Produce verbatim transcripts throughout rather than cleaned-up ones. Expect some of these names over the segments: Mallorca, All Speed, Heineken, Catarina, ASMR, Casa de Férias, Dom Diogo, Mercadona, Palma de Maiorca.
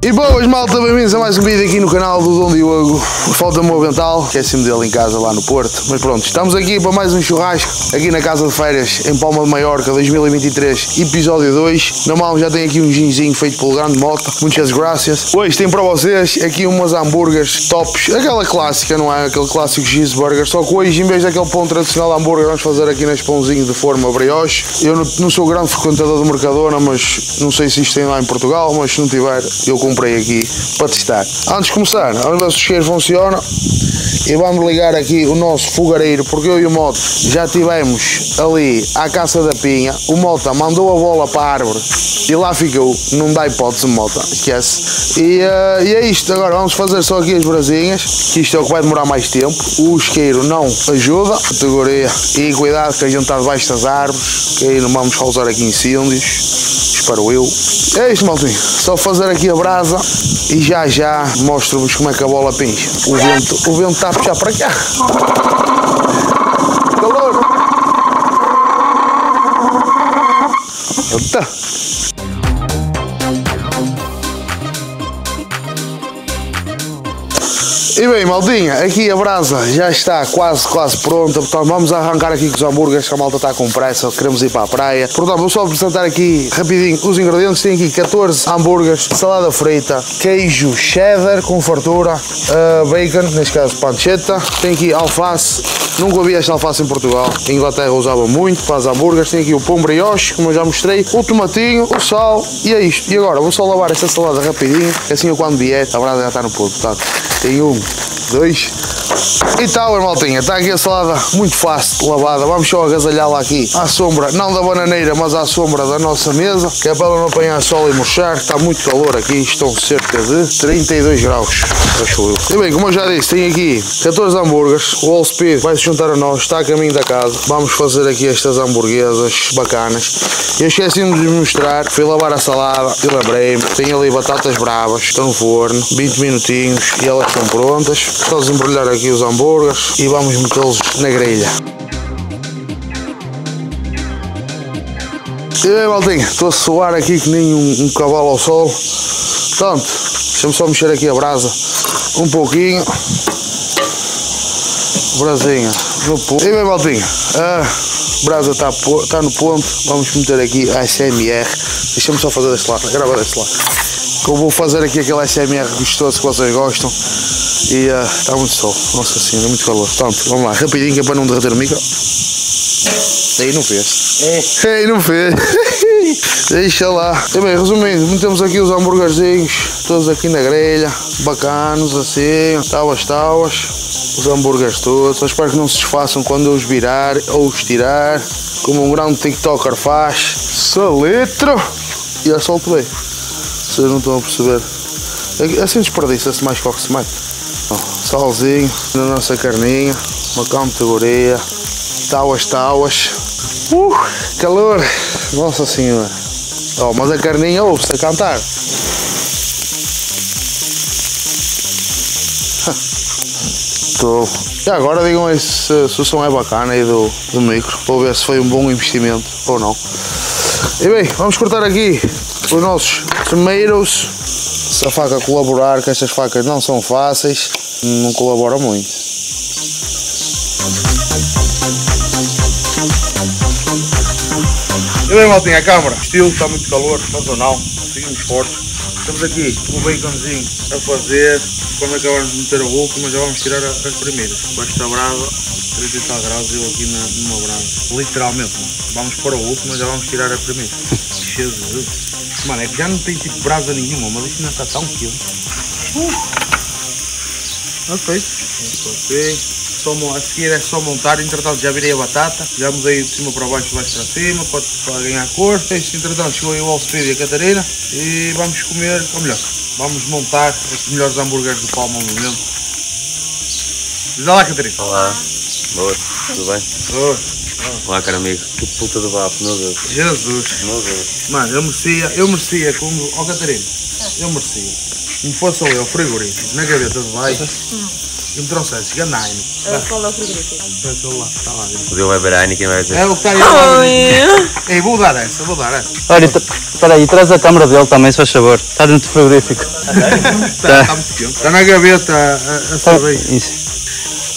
E boas, malta, bem-vindos a mais um vídeo aqui no canal do Dom Diogo. Falta o meu avental, esqueci-me dele em casa lá no Porto. Mas pronto, estamos aqui para mais um churrasco, aqui na Casa de Férias, em Palma de Maiorca, dois mil e vinte e três, episódio dois. Na mão já tem aqui um ginzinho feito pelo grande Mota, muitas graças. Hoje tem para vocês aqui umas hambúrgueres tops, aquela clássica, não é? Aquele clássico cheeseburger, só que hoje, em vez daquele pão tradicional de hambúrguer, vamos fazer aqui neste pãozinho de forma brioche. Eu não, não sou grande frequentador do Mercadona, mas não sei se isto tem lá em Portugal, mas se não tiver, eu compro aqui para testar. Antes de começar, vamos ver se os cheiros funcionam e vamos ligar aqui o nosso fogareiro, porque eu e o Mota já estivemos ali à caça da pinha. O Mota mandou a bola para a árvore e lá ficou, não dá hipótese, Mota, esquece. E, uh, e é isto, agora vamos fazer só aqui as brasinhas, que isto é o que vai demorar mais tempo. O isqueiro não ajuda, categoria, e cuidado que a gente está debaixo das árvores, que aí não vamos causar aqui incêndios, espero eu. É isto, maltinho, só fazer aqui a brasa e já já mostro-vos como é que a bola pincha. O vento, o vento está a puxar para cá. Calor! Eita! E bem, maldinha, aqui a brasa já está quase, quase pronta, portanto vamos arrancar aqui com os hambúrgueres, que a malta está com pressa, queremos ir para a praia. Portanto, vou só apresentar aqui rapidinho os ingredientes. Tem aqui catorze hambúrgueres, salada frita, queijo cheddar com fartura, uh, bacon, neste caso pancetta, tem aqui alface, nunca havia esta alface em Portugal, em Inglaterra usava muito para as hambúrgueres, tem aqui o pão brioche, como eu já mostrei, o tomatinho, o sal, e é isto. E agora, vou só lavar esta salada rapidinho, assim eu quando vier, a brasa já está no ponto, portanto, tem um, dois e tal, maltinha. Está aqui a salada muito fácil lavada. Vamos só agasalhá-la aqui à sombra, não da bananeira, mas à sombra da nossa mesa, que é para ela não apanhar sol e murchar. Está muito calor aqui, estão cerca de trinta e dois graus, acho eu. E bem, como eu já disse, tem aqui catorze hambúrgueres. O All Speed vai se juntar a nós, está a caminho da casa. Vamos fazer aqui estas hamburguesas bacanas. Eu esqueci-me de mostrar, fui lavar a salada e lembrei-me. Tem ali batatas bravas, estão no forno, vinte minutinhos e elas estão prontas. Só desembrulhar aqui os hambúrgueres e vamos metê-los na grelha. E bem, maltinho, estou a suar aqui que nem um, um cavalo ao sol. Portanto, deixa-me só mexer aqui a brasa um pouquinho. Brasinha no ponto. E bem, maltinho, a brasa está tá no ponto. Vamos meter aqui a A S M R. Deixa-me só fazer deste lado, gravar deste lado, que eu vou fazer aqui aquele A S M R gostoso que vocês gostam. E uh, está muito sol, nossa senhora, é muito calor. Portanto, vamos lá, rapidinho, que é para não derreter o micro. Aí não fez. É. Aí não fez. Deixa lá. E bem, resumindo, metemos aqui os hambúrguerzinhos, todos aqui na grelha, bacanos assim, tauas, tauas. Os hambúrgueres todos, só espero que não se desfaçam quando eu os virar ou os tirar, como um grande tiktoker faz. Saletro! E já solto bem. Vocês não estão a perceber. Assim desperdiça-se mais que o que se mete. Salzinho na nossa carninha, uma categoria, tauas, tauas, uh, calor, nossa senhora. Oh, mas a carninha ouve-se a cantar. E agora digam aí se, se o som é bacana aí do, do micro, vou ver se foi um bom investimento ou não. E bem, vamos cortar aqui os nossos primeiros. Se a faca colaborar, que estas facas não são fáceis, não colabora muito. E bem, maltinha, a câmara, o estilo está muito calor, mas ou não, seguimos fortes. Estamos aqui com o baconzinho a fazer, quando acabarmos de meter a última já vamos tirar as primeiras. Com esta brasa, trinta e tal graus, eu aqui na, numa brasa, literalmente, mano. Vamos para a última já vamos tirar a primeira. Jesus, mano, é que já não tem tipo brasa nenhuma, mas isto ainda está tão quente. Uh. Ok, ok, só a seguir é só montar. Entretanto já virei a batata, já mudei de cima para baixo, de baixo para cima, para, para ganhar cor. Entretanto chegou aí o All Speed e a Catarina e vamos comer, ou melhor, vamos montar os melhores hambúrgueres do Palma no momento. Diz lá, Catarina. Olá, boa, tudo bem? Boa. Olá, caro amigo, que puta de vapo, meu Deus. Jesus, meu Deus. Mano, eu merecia, eu merecia como, ó Catarina. eu merecia. Me fosse eu frigorífico na gaveta de baixo e me trouxesse Ganaine. Qual é o frigorífico? Está lá. Ele vai ver a Heineken e vai dizer. É o que está aí. Oh, Ei, vou dar essa, vou dar essa. Olha, espera aí, traz a câmara dele também, se faz favor. Está dentro do frigorífico. Está tá muito quente. Está na gaveta a, a cerveja. Tá, isso.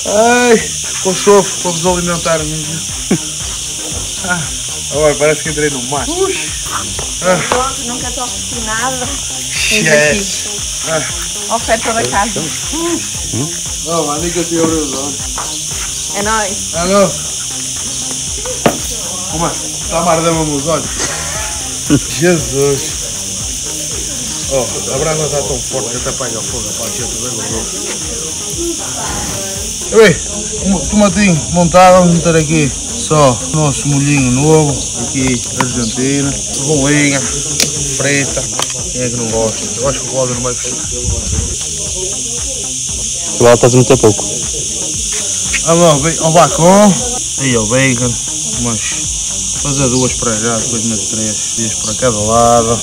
Ai, com chofre para vos alimentar. Ah. Agora parece que entrei no mar. Ui! Ah. Nunca estou nada. Yes. Ah. Oferta da casa. Não, mas nem que eu te abri os olhos. É nóis. É nóis. Como é? Está a mardama-me os olhos. Jesus. Oh, a brasa está tão forte que até apanha o fogo. Rapaz, já tudo bem, meu irmão. Ei, tomatinho montado, vamos meter aqui. Só o nosso molhinho novo, aqui Argentina, bolinha, preta, quem é que não gosta? Eu acho que o Cláudio não vai gostar. Tu lá estás muito a pouco. Olha o bacon, aí o bacon, mas fazer duas para já, depois meto três, três para cada lado.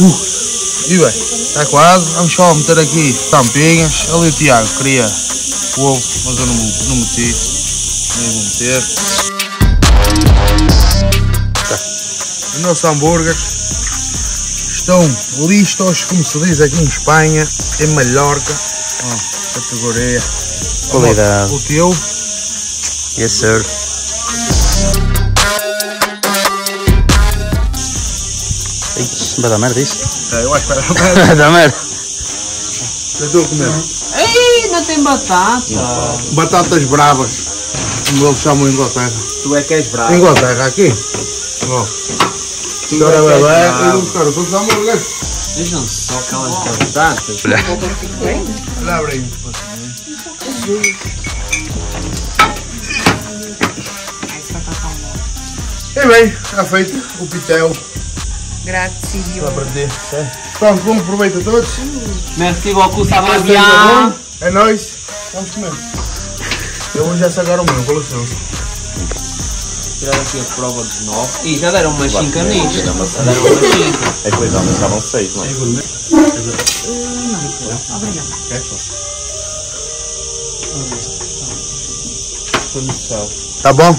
Uh. E bem, está quase, vamos só meter aqui tampinhas. Ali o Tiago queria ovo, mas eu não, não meti, nem vou meter. Tá. Os nossos hambúrgueres estão listos, como se diz aqui em Espanha, em Mallorca. Oh, categoria. Qualidade. O teu? Yes, sir. Vai dar merda isso? É, eu acho que vai dar merda. Vai dar merda. Eu estou a comer. Ei, não tem batata. Não. Batatas bravas, como eles chamam em Inglaterra. Tu é que és bravo. Inglaterra, aqui. Ó. Tu agora é que és bravo. Eu vou buscar o teu hambúrguer. Vejam só aquelas batatas. Olha. Olha, abre aí. E bem, está feito o pitel. Grazie. Pronto, bom proveito a todos. Merci beaucoup, ça va bien. É nóis. Vamos comer. Eu vou já sacar o meu, com licença. Tirar aqui a prova dos nove. Ih, já deram uma chinca nisto. Já deram uma chinca. É coisa, mas já vão seis, não é? Não, obrigado. Tá bom? Tá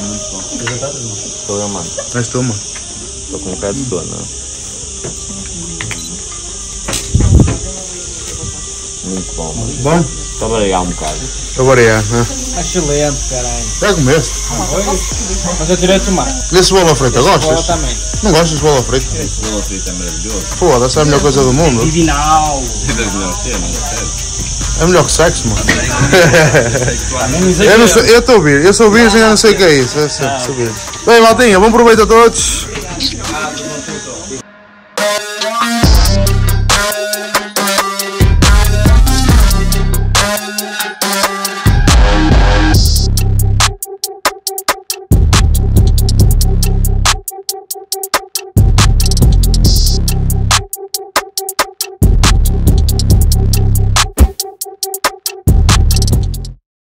muito bom. Estou eu, mano. Mas tu, mano. Estou com um bocado de sono. Muito bom. Muito bom? Estou a variar um bocado. Estou a variar, não é? Excelente, caralho. Já comeste? Não, foi. Mas eu tirei o tomate. E a cebola frita, gostas? Também. Não gostas de cebola frita? A cebola frita é maravilhosa. Foda-se, é a melhor coisa do mundo. Divinal. É das melhores cenas, é sério. É melhor que sexo, mano. Eu estou virgem, eu sou virgem e não sei o que é isso. Eu sou virgem. Bem, maltinha, bom proveito a todos. Obrigado.